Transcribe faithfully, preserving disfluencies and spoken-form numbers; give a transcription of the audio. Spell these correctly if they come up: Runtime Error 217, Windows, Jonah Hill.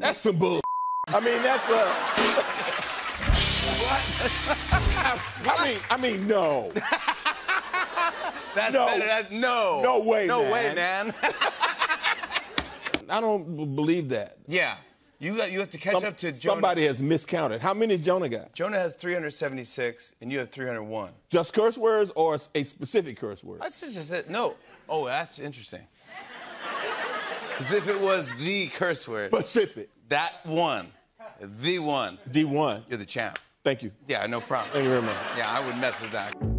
That's some bull. I mean, that's a. What? I mean, I mean, no. That's no. Better, that's, no. No way, no man. No way, man. I don't believe that. Yeah. You, got, you have to catch Some, up to Jonah. Somebody has miscounted. How many Jonah got? Jonah has three hundred seventy-six, and you have three hundred one. Just curse words or a specific curse word? That's just it. No. Oh, that's interesting. Because if it was the curse word. Specific. That one. The one. The one. You're the champ. Thank you. Yeah, no problem. Thank you very much. Yeah, I would mess with that.